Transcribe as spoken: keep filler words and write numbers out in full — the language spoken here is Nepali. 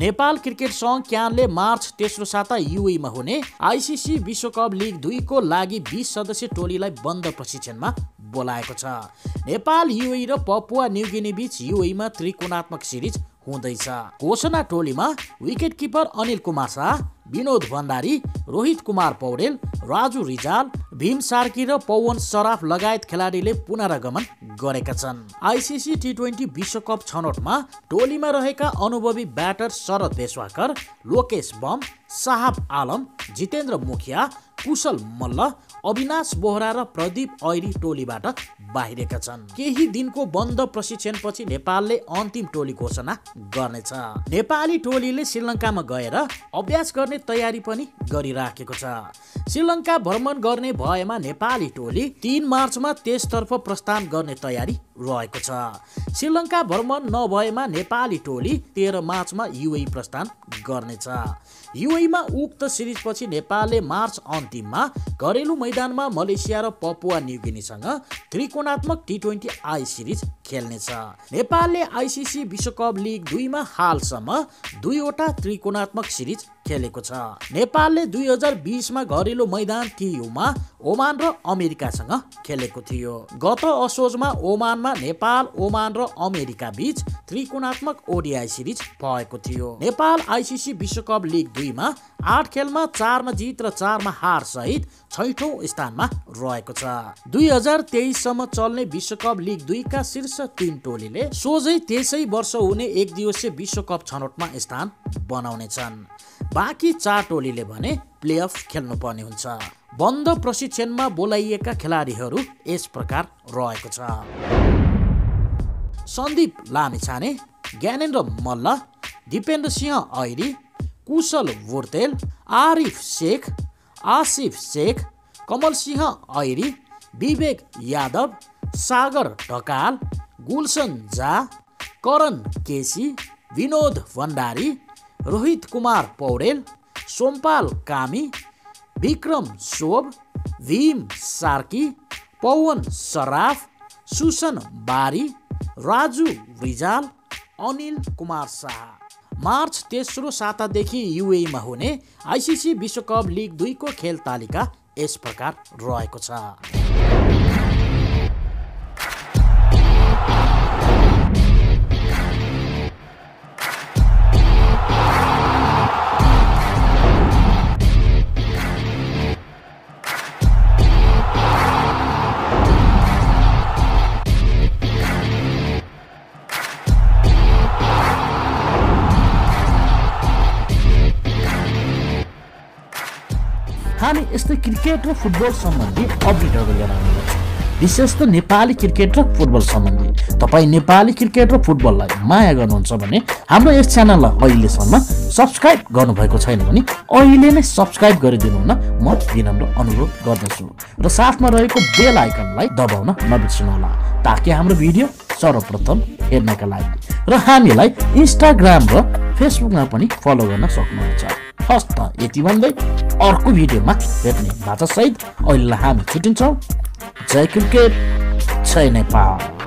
नेपाल क्रिकेट संघ क्यानले मार्च तेस्रो साता युएई मा हुने आईसीसी विश्वकप लीग दुई को लागि बीस सदस्यीय टोलीलाई बन्द प्रशिक्षणमा बोलाएको छ। नेपाल युएई र पपुवा न्यू गिनी बीच युएई मा त्रिकोणात्मक सिरिज हुँदैछ। घोषणा टोलीमा विकेटकिपर अनिल कुमार शाह, बिनोद भण्डारी, रोहित कुमार पौडेल, राजु रिजाल, भीम सार्किरा, पवन सराफ लगायत खेलाडीले पुनरागमन गरेका छन्। आईसीसी टी ट्वेन्टी विश्वकप छनौटमा टोलीमा रहेका अनुभवी ब्याटर शरद बेसवाकर, लोकेश बम, साहब आलम, जितेन्द्र मुखिया, कुशल मल्ल, अविनाश बोहरा र प्रदीप ऐरी टोलीबाट बाहिरका छन्। केही दिनको बन्द प्रशिक्षणपछि नेपालले अन्तिम टोली घोषणा गर्नेछ। नेपाली टोलीले श्रीलङ्कामा गएर अभ्यास गर्ने तयारी पनि गरिराखेको छ। श्रीलङ्का भ्रमण गर्ने भएमा नेपाली टोली तीन मार्चमा त्यसतर्फ प्रस्थान गर्ने तयारी रहेको छ। श्रीलङ्का भ्रमण नभएमा नेपाली टोली तेह्र मार्चमा युएई प्रस्थान गर्नेछ। युएईमा उक्त सिरिजपछि नेपालले मार्च अन्तिममा घरेलु मैदानमा मलेसिया र पपुवा न्यू गिनीसँग त्रिकोणात्मक टी ट्वेन्टी आई सिरिज खेल्नेछ। नेपालले आईसीसी विश्वकप लीग दुई मा हालसम्म दुईवटा त्रिकोणात्मक सिरिज खेलेको छ। नेपालले दुई हजार बीस मा घरेलु मैदान टियुमा ओमान र अमेरिकासँग खेलेको थियो। गत असोजमा ओमानमा नेपाल, ओमान र अमेरिका बीच त्रिकोणात्मक ओडीआई सिरिज भएको थियो। नेपाल आईसीसी विश्वकप लीग दुई मा आठ खेलमा चार मा जित र चार मा हार सहित छैठौं स्थानमा रहेको छ। दुई हजार तेइस सम्म चल्ने विश्वकप लीग दुई का शीर्ष तीन टोलीले सोझै त्यसै वर्ष हुने एक दिवसीय विश्वकप छनौटमा स्थान बनाउनेछन्। बाँकी चार टोलीले भने प्लेअफ खेल्नुपर्ने हुन्छ। बन्द प्रशिक्षणमा बोलाइएका खेलाडीहरू यस प्रकार रहेको छ: सन्दीप लामिछाने, ज्ञानेन्द्र मल्ल, दिपेन्द्र सिंह ऐरी, कुशल भुर्तेल, आरिफ शेख, आसिफ शेख, कमल सिंह ऐरी, बिबेक यादव, सागर ढकाल, गुलसन झा, करन केसी, विनोद भण्डारी, रोहित कुमार पौडेल, सोम्पाल कामी, विक्रम सोब, भीम सार्की, पवन सर्राफ, सुसन बारी, राजु रिजाल, अनिल कुमार शाह। मार्च तेस्रो सातादेखि युएईमा हुने आईसीसी विश्वकप लीग दुई को खेल तालिका यस प्रकार रहेको छ। हामी यस्तै क्रिकेट र फुटबल सम्बन्धी अपडेटहरू लिएर आउने गर्छौँ, विशेष त नेपाली क्रिकेट र फुटबल सम्बन्धी। तपाईँ नेपाली क्रिकेट र फुटबललाई माया गर्नुहुन्छ भने हाम्रो यस च्यानललाई अहिलेसम्म सब्सक्राइब गर्नुभएको छैन भने अहिले नै सब्सक्राइब गरिदिनु हुन म विनम्र अनुरोध गर्दछु र साथमा रहेको बेल आइकनलाई दबाउन नबिर्सिनुहोला, ताकि हाम्रो भिडियो सर्वप्रथम हेर्नका लागि। र हामीलाई इन्स्टाग्राम र फेसबुकमा पनि फलो गर्न सक्नुहुन्छ। हस्त यति भन्दै अर्को भिडियोमा भेट्ने बाचासहित अहिले हामी छुट्टिन्छौँ। जय क्रिकेट, जय नेपाल।